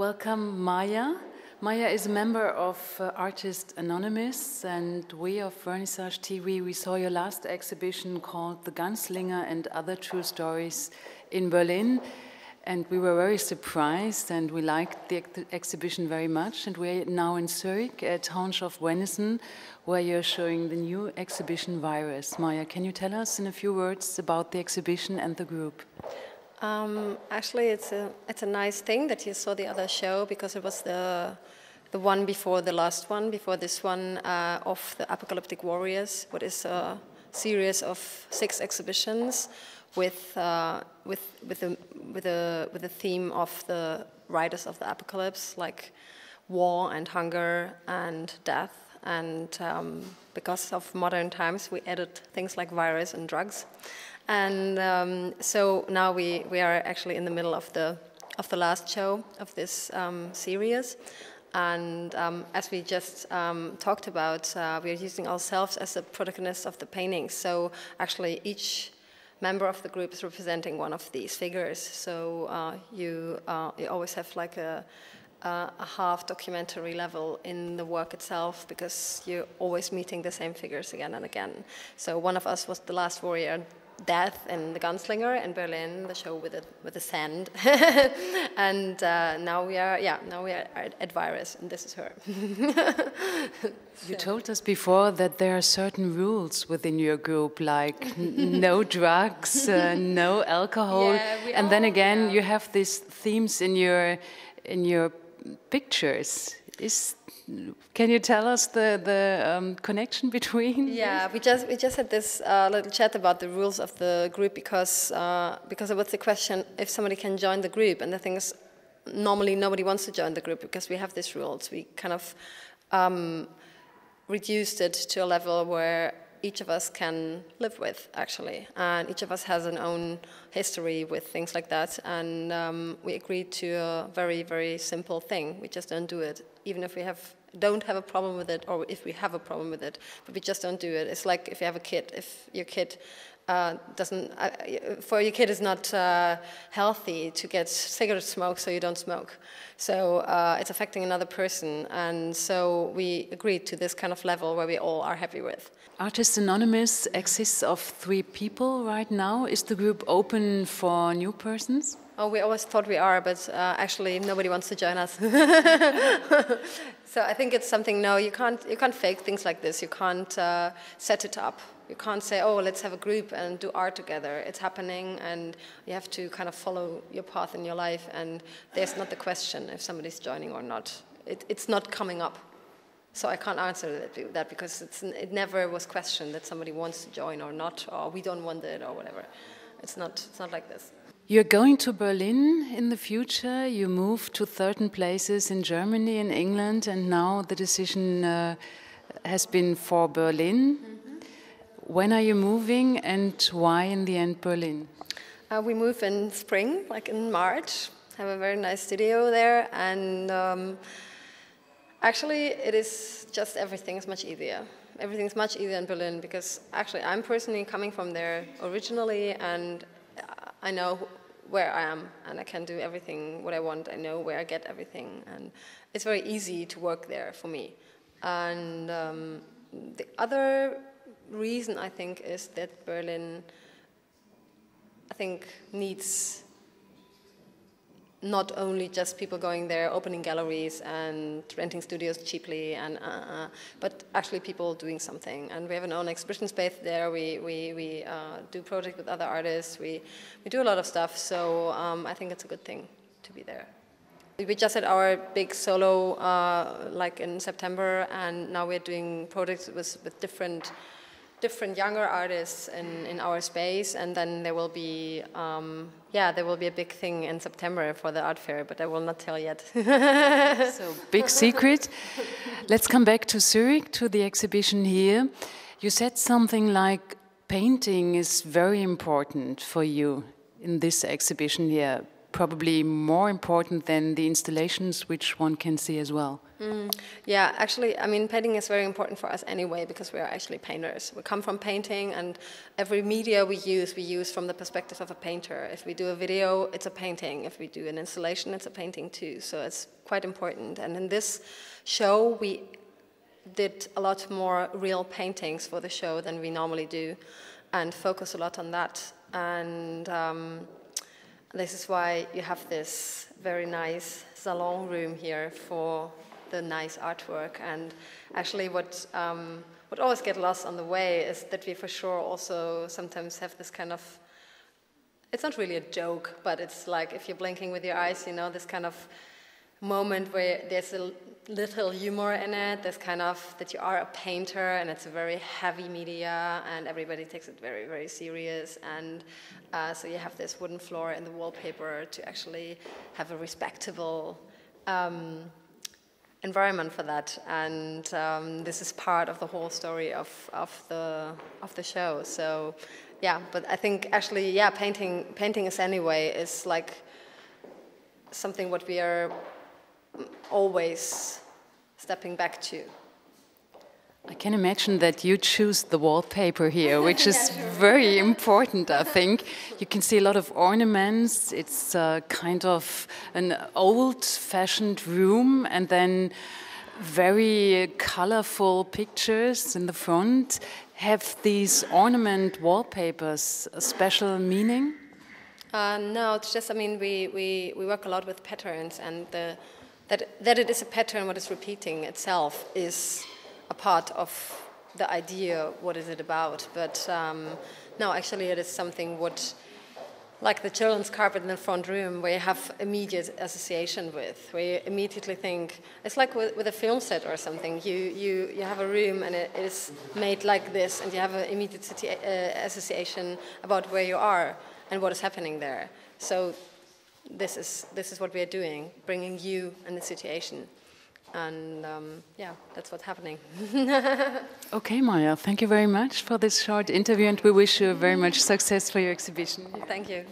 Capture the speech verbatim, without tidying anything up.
Welcome, Maya. Maya is a member of uh, Artists Anonymous, and we of Vernissage T V, we saw your last exhibition called The Gunslinger and Other True Stories in Berlin, and we were very surprised, and we liked the ex exhibition very much, and we're now in Zurich at Haunch of Venison, where you're showing the new exhibition Virus. Maya, can you tell us in a few words about the exhibition and the group? Um, actually, it's a, it's a nice thing that you saw the other show, because it was the, the one before the last one, before this one, uh, of the Apocalyptic Warriors, what is a series of six exhibitions with, uh, with, with, a, with, a, with a theme of the writers of the apocalypse, like war and hunger and death. And um, because of modern times, we added things like virus and drugs. And um, so now we, we are actually in the middle of the, of the last show of this um, series. And um, as we just um, talked about, uh, we are using ourselves as the protagonists of the paintings. So actually each member of the group is representing one of these figures. So uh, you, uh, you always have like a, uh, a half documentary level in the work itself, because you're always meeting the same figures again and again. So one of us was the last warrior, Death, and the Gunslinger in Berlin, the show with the with the sand, and uh, now we are yeah now we are at, at Virus, and this is her. So. You told us before that there are certain rules within your group, like no drugs, uh, no alcohol, yeah, and all, then again yeah. you have these themes in your in your pictures. Is Can you tell us the the um, connection between? Yeah, these? we just we just had this uh, little chat about the rules of the group, because uh, because it was the question if somebody can join the group, and the thing is, normally nobody wants to join the group because we have these rules. We kind of um, reduced it to a level where each of us can live with, actually, and each of us has an own history with things like that, and um, we agreed to a very very simple thing: we just don't do it, even if we have don't have a problem with it, or if we have a problem with it, but we just don't do it. It's like if you have a kid, if your kid uh, doesn't, uh, for your kid is not uh, healthy to get cigarette smoke, so you don't smoke. So uh, it's affecting another person, and so we agreed to this kind of level where we all are happy with. Artists Anonymous exists of three people right now. Is the group open for new persons? Oh, we always thought we are, but uh, actually nobody wants to join us. So I think it's something. No, you can't. You can't fake things like this. You can't uh, set it up. You can't say, "Oh, let's have a group and do art together." It's happening, and you have to kind of follow your path in your life. And there's not the question if somebody's joining or not. It, it's not coming up. So I can't answer that because it's, it never was questioned that somebody wants to join or not, or we don't want it or whatever. It's not. It's not like this. You're going to Berlin in the future, you moved to certain places in Germany and England, and now the decision uh, has been for Berlin. Mm-hmm. When are you moving, and why in the end Berlin? Uh, we move in spring, like in March, have a very nice studio there, and um, actually it is just everything is much easier. Everything's much easier in Berlin, because actually I'm personally coming from there originally, and I know where I am, and I can do everything what I want. I know where I get everything, and it's very easy to work there for me. And um, the other reason, I think, is that Berlin, I think, needs not only just people going there, opening galleries and renting studios cheaply, and uh, uh, but actually people doing something. And we have an own exhibition space there. We we we uh, do projects with other artists. We we do a lot of stuff. So um, I think it's a good thing to be there. We just had our big solo uh, like in September, and now we're doing projects with with different. different younger artists in, in our space, and then there will be um, yeah there will be a big thing in September for the art fair, but I will not tell yet. So big secret. Let's come back to Zurich, to the exhibition here. You said something like painting is very important for you in this exhibition here. probably more important than the installations, which one can see as well. Mm. Yeah, actually, I mean, painting is very important for us anyway, because we are actually painters. We come from painting, and every media we use, we use from the perspective of a painter. If we do a video, it's a painting. If we do an installation, it's a painting too. So it's quite important. And in this show, we did a lot more real paintings for the show than we normally do, and focus a lot on that. And um, this is why you have this very nice salon room here for the nice artwork. And actually what um, would always get lost on the way is that we for sure also sometimes have this kind of, it's not really a joke, but it's like if you're blinking with your eyes, you know, this kind of moment where there's a little humor in it, this kind of that you are a painter and it's a very heavy media and everybody takes it very, very serious. And uh, so you have this wooden floor and the wallpaper to actually have a respectable um, environment for that. And um, this is part of the whole story of, of, the, of the show. So yeah, but I think actually, yeah, painting, painting is anyway, is like something what we are always stepping back to. I can imagine that you choose the wallpaper here, which yeah, is sure. very important, I think. You can see a lot of ornaments. It's uh, kind of an old-fashioned room, and then very colorful pictures in the front. Have these ornament wallpapers a special meaning? Uh, no, it's just, I mean, we, we, we work a lot with patterns, and the That, that it is a pattern, what is repeating itself, is a part of the idea, what is it about. But um, no, actually it is something what, like the children's carpet in the front room, where you have immediate association with, where you immediately think, it's like with, with a film set or something, you, you, you have a room and it, it is made like this, and you have an immediate uh, association about where you are and what is happening there. So This is, this is what we are doing, bringing you in the situation. And um, yeah, that's what's happening. Okay, Maya, thank you very much for this short interview, and we wish you very much success for your exhibition. Thank you.